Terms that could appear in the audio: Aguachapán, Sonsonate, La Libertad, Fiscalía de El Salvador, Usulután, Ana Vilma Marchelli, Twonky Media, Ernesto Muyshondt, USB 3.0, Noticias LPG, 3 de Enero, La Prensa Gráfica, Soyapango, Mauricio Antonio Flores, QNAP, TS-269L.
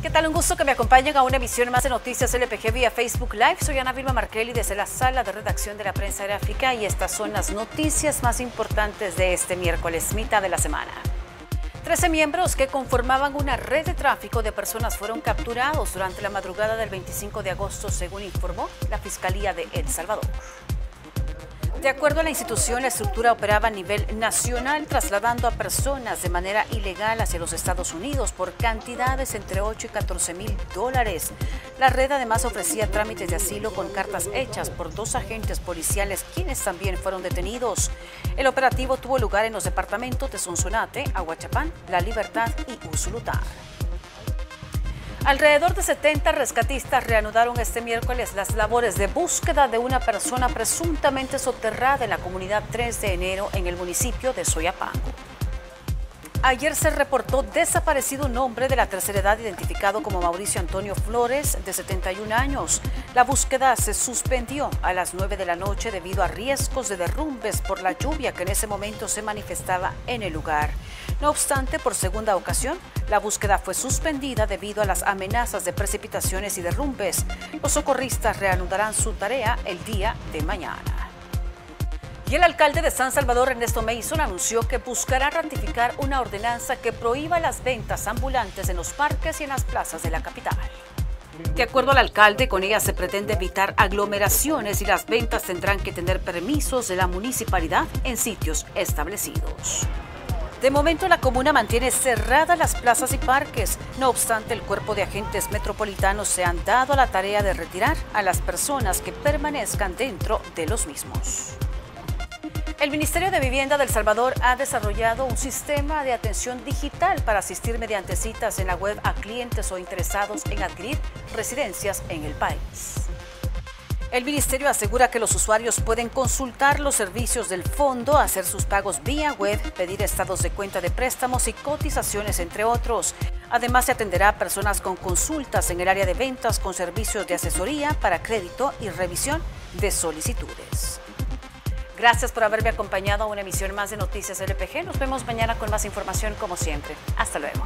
¿Qué tal? Un gusto que me acompañen a una emisión más de Noticias LPG vía Facebook Live. Soy Ana Vilma Marchelli desde la sala de redacción de La Prensa Gráfica y estas son las noticias más importantes de este miércoles, mitad de la semana. 13 miembros que conformaban una red de tráfico de personas fueron capturados durante la madrugada del 25 de agosto, según informó la Fiscalía de El Salvador. De acuerdo a la institución, la estructura operaba a nivel nacional, trasladando a personas de manera ilegal hacia los Estados Unidos por cantidades entre 8 y 14 mil dólares. La red además ofrecía trámites de asilo con cartas hechas por dos agentes policiales, quienes también fueron detenidos. El operativo tuvo lugar en los departamentos de Sonsonate, Aguachapán, La Libertad y Usulután. Alrededor de 70 rescatistas reanudaron este miércoles las labores de búsqueda de una persona presuntamente soterrada en la comunidad 3 de enero en el municipio de Soyapango. Ayer se reportó desaparecido un hombre de la tercera edad identificado como Mauricio Antonio Flores, de 71 años. La búsqueda se suspendió a las 9 de la noche debido a riesgos de derrumbes por la lluvia que en ese momento se manifestaba en el lugar. No obstante, por segunda ocasión, la búsqueda fue suspendida debido a las amenazas de precipitaciones y derrumbes. Los socorristas reanudarán su tarea el día de mañana. Y el alcalde de San Salvador, Ernesto Muyshondt, anunció que buscará ratificar una ordenanza que prohíba las ventas ambulantes en los parques y en las plazas de la capital. De acuerdo al alcalde, con ella se pretende evitar aglomeraciones y las ventas tendrán que tener permisos de la municipalidad en sitios establecidos. De momento, la comuna mantiene cerradas las plazas y parques. No obstante, el cuerpo de agentes metropolitanos se han dado a la tarea de retirar a las personas que permanezcan dentro de los mismos. El Ministerio de Vivienda de El Salvador ha desarrollado un sistema de atención digital para asistir mediante citas en la web a clientes o interesados en adquirir residencias en el país. El Ministerio asegura que los usuarios pueden consultar los servicios del fondo, hacer sus pagos vía web, pedir estados de cuenta de préstamos y cotizaciones, entre otros. Además, se atenderá a personas con consultas en el área de ventas con servicios de asesoría para crédito y revisión de solicitudes. Gracias por haberme acompañado a una emisión más de Noticias LPG. Nos vemos mañana con más información como siempre. Hasta luego.